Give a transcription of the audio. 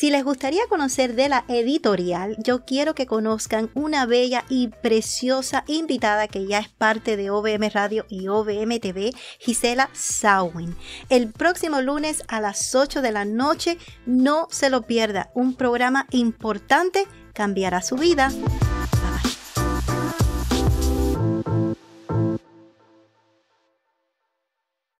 Si les gustaría conocer de la editorial, yo quiero que conozcan una bella y preciosa invitada que ya es parte de OBM Radio y OVM TV, Gisela Zawin. El próximo lunes a las 8 de la noche, no se lo pierda, un programa importante cambiará su vida.